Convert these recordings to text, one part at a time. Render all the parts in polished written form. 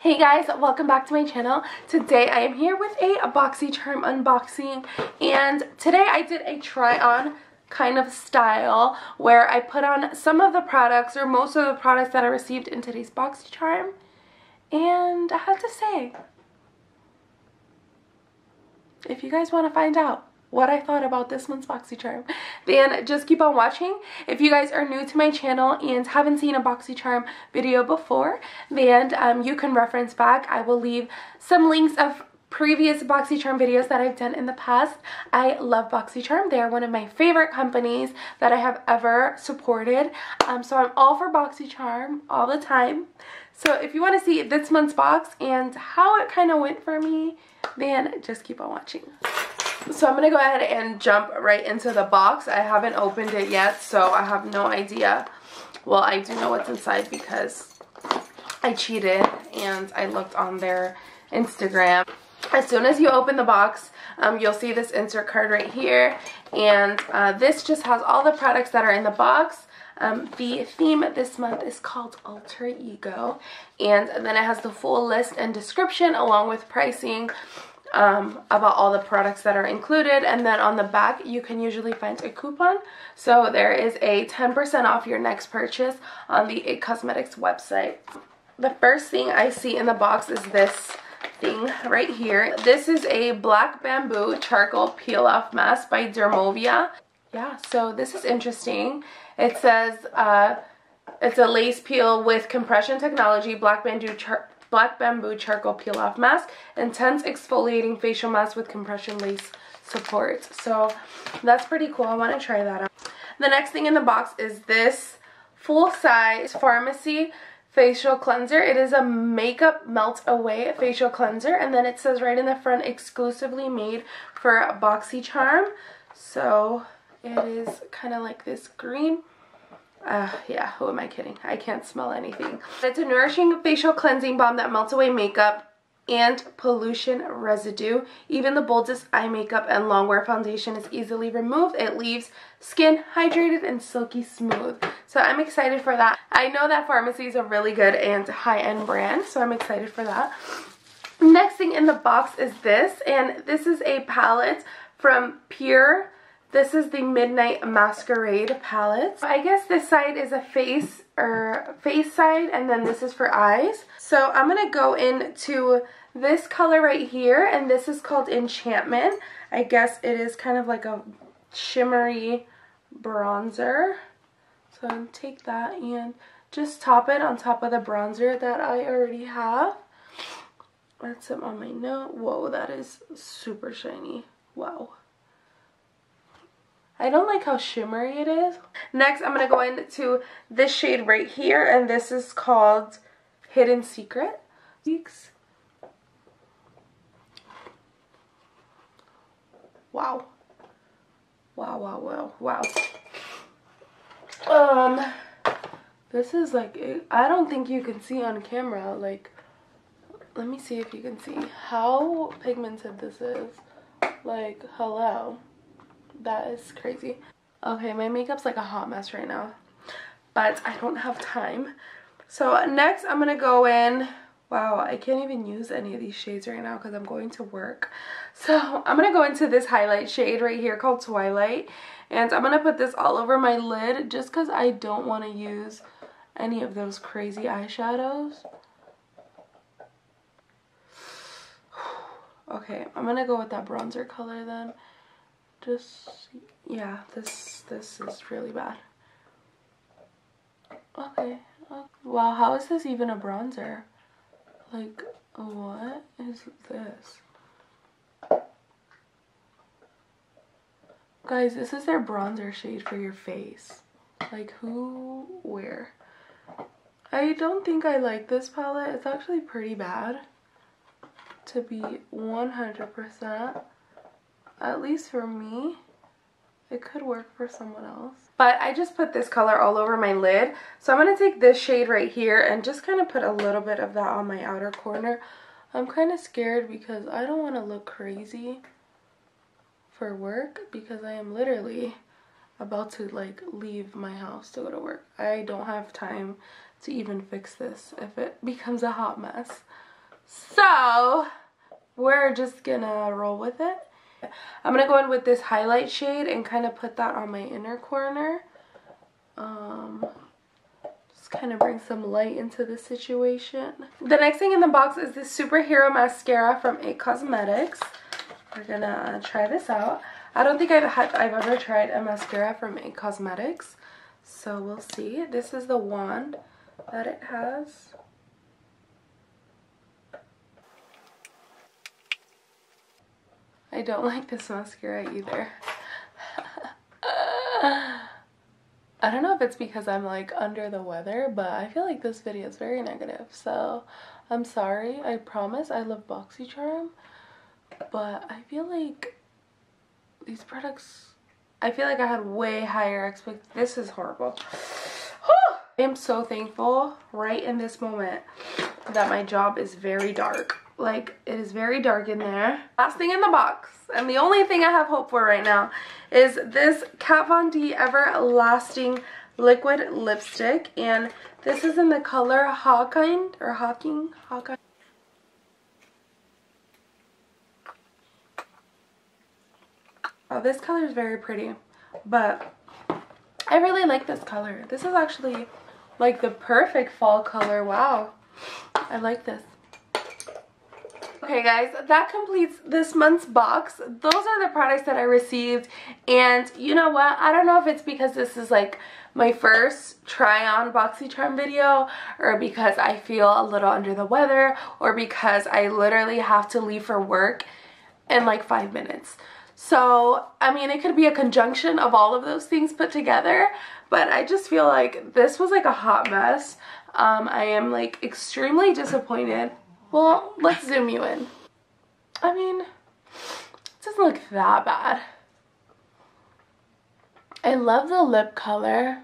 Hey guys, welcome back to my channel. Today I am here with a Boxycharm unboxing, and today I did a try on kind of style where I put on some of the products or most of the products that I received in today's Boxycharm, and I have to say, if you guys want to find out what I thought about this month's Boxycharm, then just keep on watching. If you guys are new to my channel and haven't seen a Boxycharm video before, then you can reference back. I will leave some links of previous Boxycharm videos that I've done in the past. I love Boxycharm. They are one of my favorite companies that I have ever supported. So I'm all for Boxycharm all the time. So if you want to see this month's box and how it kind of went for me, then just keep on watching. So I'm going to go ahead and jump right into the box. I haven't opened it yet, so I have no idea. Well, I do know what's inside because I cheated and I looked on their Instagram. As soon as you open the box, you'll see this insert card right here. And this just has all the products that are in the box. The theme this month is called Alter Ego. And then it has the full list and description along with pricing. About all the products that are included, and then on the back you can usually find a coupon, so there is a 10% off your next purchase on the It Cosmetics website. The first thing I see in the box is this thing right here. This is a black bamboo charcoal peel off mask by Dermovia. Yeah, so this is interesting. It says it's a lace peel with compression technology, black bamboo charcoal peel off mask, intense exfoliating facial mask with compression lace support. So that's pretty cool. I want to try that out. The next thing in the box is this full size Farmacy facial cleanser. It is a makeup melt away facial cleanser, and then it says right in the front, exclusively made for Boxycharm. So it is kind of like this green. Yeah, who am I kidding? I can't smell anything. It's a nourishing facial cleansing balm that melts away makeup and pollution residue. Even the boldest eye makeup and longwear foundation is easily removed. It leaves skin hydrated and silky smooth. So I'm excited for that. I know that Farmacy is a really good and high-end brand, so I'm excited for that. Next thing in the box is this, and this is a palette from PÜR. This is the Midnight Masquerade palette. I guess this side is a face or face side, and then this is for eyes. So I'm going to go into this color right here, and this is called Enchantment. I guess it is kind of like a shimmery bronzer. So I'm going to take that and just top it on top of the bronzer that I already have. That's it on my note. Whoa, that is super shiny. Wow. I don't like how shimmery it is. Next, I'm going to go into this shade right here, and this is called Hidden Secret. Wow. Wow, wow, wow, wow. This is like, I don't think you can see on camera. Like, let me see if you can see how pigmented this is. Like, hello. That is crazy. Okay, my makeup's like a hot mess right now, but I don't have time. So next I'm gonna go in. Wow, I can't even use any of these shades right now because I'm going to work. So I'm gonna go into this highlight shade right here called Twilight, and I'm gonna put this all over my lid just because I don't want to use any of those crazy eyeshadows. Okay, I'm gonna go with that bronzer color then. Just, yeah, this is really bad. Okay. Wow, how is this even a bronzer? Like, what is this? Guys, this is their bronzer shade for your face. Like, who, where? I don't think I like this palette. It's actually pretty bad, to be 100%. At least for me. It could work for someone else. But I just put this color all over my lid. So I'm going to take this shade right here and just kind of put a little bit of that on my outer corner. I'm kind of scared because I don't want to look crazy for work, because I am literally about to like leave my house to go to work. I don't have time to even fix this if it becomes a hot mess. So we're just gonna roll with it. I'm gonna go in with this highlight shade and kind of put that on my inner corner. Just kind of bring some light into the situation. The next thing in the box is this superhero mascara from It Cosmetics. We're gonna try this out. I don't think I've ever tried a mascara from It Cosmetics, so we'll see. This is the wand that it has. I don't like this mascara either. I don't know if it's because I'm like under the weather, but I feel like this video is very negative, so I'm sorry. I promise I love Boxycharm, but I feel like these products, I feel like I had way higher expectations. This is horrible. I am so thankful right in this moment that my job is very dark. Like, it is very dark in there. Last thing in the box, and the only thing I have hope for right now, is this Kat Von D Everlasting Liquid Lipstick. And this is in the color Hawkind, or Hawking? Hawkind. Oh, this color is very pretty, but I really like this color. This is actually like the perfect fall color. Wow, I like this. Okay guys, that completes this month's box. Those are the products that I received, and you know what, I don't know if it's because this is like my first try on Boxycharm video, or because I feel a little under the weather, or because I literally have to leave for work in like 5 minutes. So, I mean, it could be a conjunction of all of those things put together, but I just feel like this was like a hot mess. I am like extremely disappointed. Well, let's zoom you in. I mean, it doesn't look that bad. I love the lip color.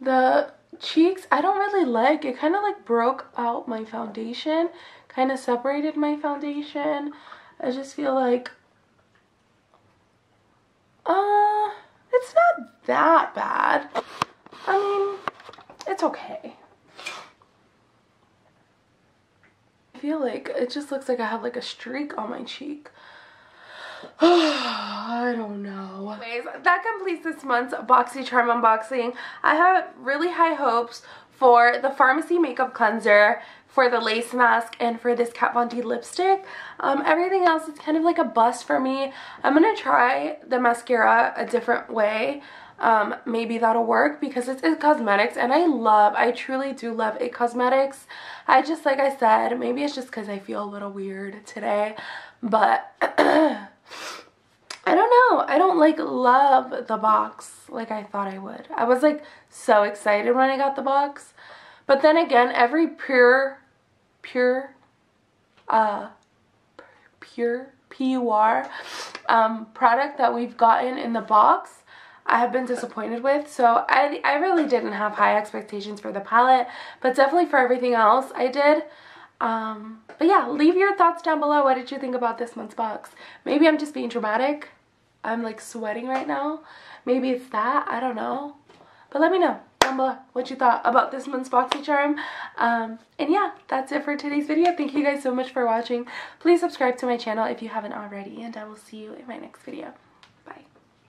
The cheeks, I don't really like. It kind of like broke out my foundation, kind of separated my foundation. I just feel like, it's not that bad. I mean, it's okay. I feel like it just looks like I have like a streak on my cheek. I don't know. Anyways, that completes this month's Boxycharm unboxing. I have really high hopes for the Farmacy makeup cleanser, for the lace mask, and for this Kat Von D lipstick. Everything else is kind of like a bust for me. I'm gonna try the mascara a different way. Maybe that'll work, because it's It Cosmetics, and I truly do love It Cosmetics. I just, like I said, maybe it's just because I feel a little weird today, but I don't know. I don't like love the box like I thought I would. I was like so excited when I got the box, but then again, every PÜR product that we've gotten in the box, I have been disappointed with. So I really didn't have high expectations for the palette, but definitely for everything else I did. But yeah, leave your thoughts down below. What did you think about this month's box? Maybe I'm just being dramatic. I'm like sweating right now. Maybe it's that, I don't know. But let me know down below what you thought about this month's Boxycharm. And yeah, that's it for today's video. Thank you guys so much for watching. Please subscribe to my channel if you haven't already, and I will see you in my next video.